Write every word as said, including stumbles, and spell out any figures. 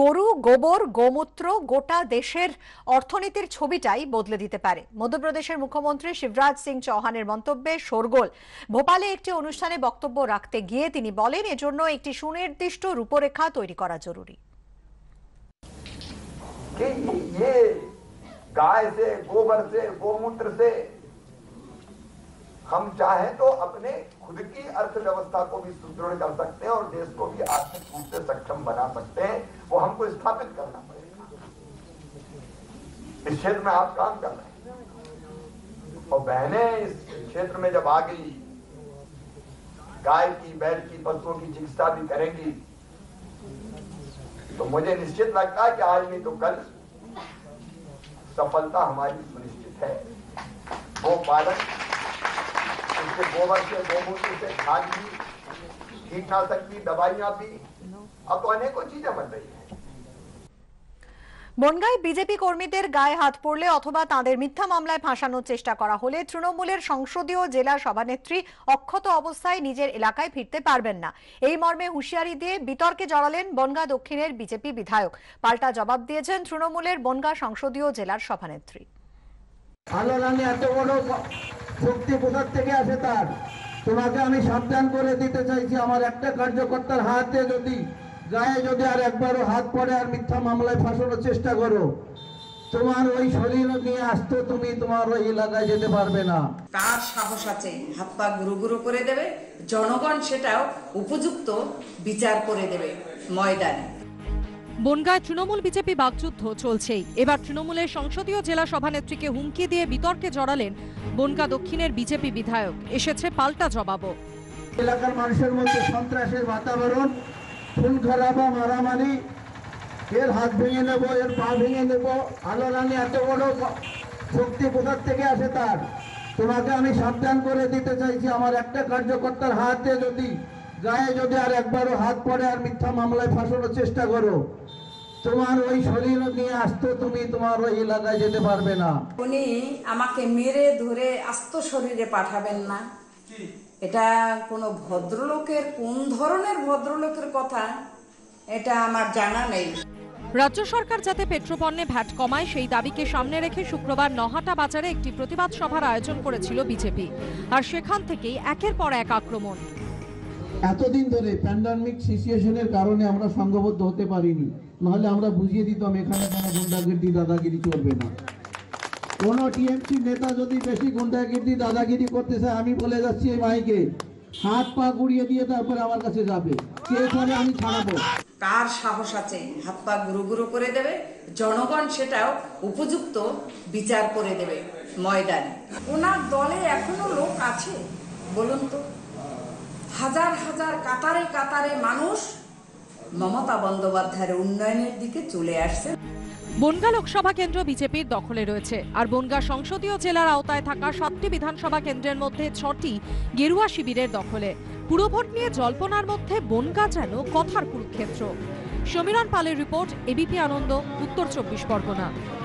গরু গোবর গোমূত্র গোটা দেশের অর্থনীতির ছবিটাই বদলে দিতে পারে। মধ্যপ্রদেশের মুখ্যমন্ত্রী শিবরাজ সিং চৌহানের মন্তব্যে শোরগোল। ভোপালে একটি অনুষ্ঠানে বক্তব্য রাখতে গিয়ে তিনি বলেন, এজন্য একটি সুনির্দিষ্ট রূপরেখা তৈরি করা জরুরি। गाय से, गोबर से, गोमूत्र से हम चाहे तो अपने खुद की अर्थव्यवस्था को भी सुदृढ़ कर सकते हैं और देश को भी आर्थिक रूप से सक्षम बना सकते हैं। वो हमको स्थापित करना पड़ेगा। इस क्षेत्र में आप काम कर रहे हैं और बहनें इस क्षेत्र में जब आ गई, गाय की, बैल की, पशुओं की चिकित्सा भी करेंगी तो मुझे निश्चित लगता है कि आज नहीं तो कल सफलता हमारी सुनिश्चित है। वो पालन उसके गोबर से, गोमूत्र से खाद भी, कीटनाशक भी, दवाइयां भी, अब तो अनेकों चीजें बन रही है। বনগাঁয় বিজেপি কর্মীদের গায়ে হাত পড়লে অথবা তাদের মিথ্যা মামলায় ফাঁসানোর চেষ্টা করা হলে তৃণমূলের সংসদীয় জেলা সভানেত্রী অক্ষত অবস্থায় নিজের এলাকায় ফিরতে পারবেন না, এই মর্মে হুঁশিয়ারি দিয়ে বিতর্কে জড়ালেন বনগাঁ দক্ষিণের বিজেপি বিধায়ক। পাল্টা জবাব দিয়েছেন তৃণমূলের বনগাঁ সংসদীয় জেলার সভানেত্রী। তোমাকে আমি সাবধান করে দিতে চাইছি, আমার একটা কার্যকর্তার হাতে যদি গায়ে যদি আর একবারও হাত পড়ে আর মিথ্যা মামলায় ফাঁসানোর চেষ্টা করো, তোমার ওই শরীর নিয়ে আসতে তুমি তোমার ওই এলাকায় যেতে পারবে না। কার সাহস আছে হাত পা গুঁড়ো গুঁড়ো করে দেবে? জনগণ সেটাও উপযুক্ত বিচার করে দেবে ময়দানে। বনগাঁয় তৃণমূল বিজেপি বাকযুদ্ধ চলছেই। এবার তৃণমূলের সংসদীয় জেলা সভানেত্রীকে হুমকি দিয়ে বিতর্কে জড়ালেন বনগাঁ দক্ষিণের বিজেপি বিধায়ক। এসেছে পাল্টা জবাবও। এলাকার মানুষের মধ্যে সন্ত্রাসের বাতাবরণ, খুন খারাপা, মারামারি, এর হাত ভেঙে নেব, এর পা ভেঙে নেব, আলো রানী এত বড় শক্তি কোথার থেকে আসে তার? তোমাকে আমি সাবধান করে দিতে চাইছি, আমার একটা কার্যকর্তার হাতে যদি গায়ে যদি আর একবারও হাত পড়ে আর মিথ্যা মামলায় ফাঁসানোর চেষ্টা করো, তোমার ওই শরীর নিয়ে আসতে তুমি তোমার ওই এলাকায় যেতে পারবে না। উনি আমাকে মেরে ধরে আস্ত শরীরে পাঠাবেন না, এটা কোনো ভদ্রলোকের, কোন ধরনের ভদ্রলোকের কথা এটা আমার জানা নেই। রাজ্য সরকার যাতে পেট্রোপণ্যে ভ্যাট কমায় সেই দাবিকে সামনে রেখে শুক্রবার নহাটা বাজারে একটি প্রতিবাদ সভার আয়োজন করেছিল বিজেপি, আর সেখান থেকেই একের পর এক আক্রমণ। এতদিন ধরে প্যান্ডামিক সিচুয়েশনের কারণে আমরা সংঘবদ্ধ হতে পারিনি, নাহলে আমরা বুঝিয়ে দিতাম এখানে কোনো গুন্ডাগিরি দাদাগিরি চলবে না। কোনো টিএমসি নেতা যদি বেশি গুন্ডাগিরি দাদাগিরি করতে চায়, আমি বলে যাচ্ছি এই মাইকে, হাত পা গুড়িয়ে দিয়ে তারপরে আমার কাছে যাবে, সেইভাবে আমি ছাড়াবো। কার সাহস আছে হাত পা গুঁড়ো গুঁড়ো করে দেবে? জনগণ সেটাও উপযুক্ত বিচার করে দেবে ময়দানে। ওনার দলে এখনো লোক আছে বলুন তো? হাজার হাজার কাতারে কাতারে মানুষ মমতা বন্দ্যোপাধ্যায়ের উন্নয়নের দিকে চলে আসছে। বনগাঁ লোকসভা কেন্দ্র বিজেপির দখলে রয়েছে, আর বনগাঁ সংসদীয় জেলার আওতায় থাকা সাতটি বিধানসভা কেন্দ্রের মধ্যে ছটি গেরুয়া শিবিরের দখলে। পুরভোট নিয়ে জল্পনার মধ্যে বনগাঁ যেন কথার কুরুক্ষেত্র। সমীরণ পালের রিপোর্ট, এবিপি আনন্দ, উত্তর চব্বিশ পরগনা।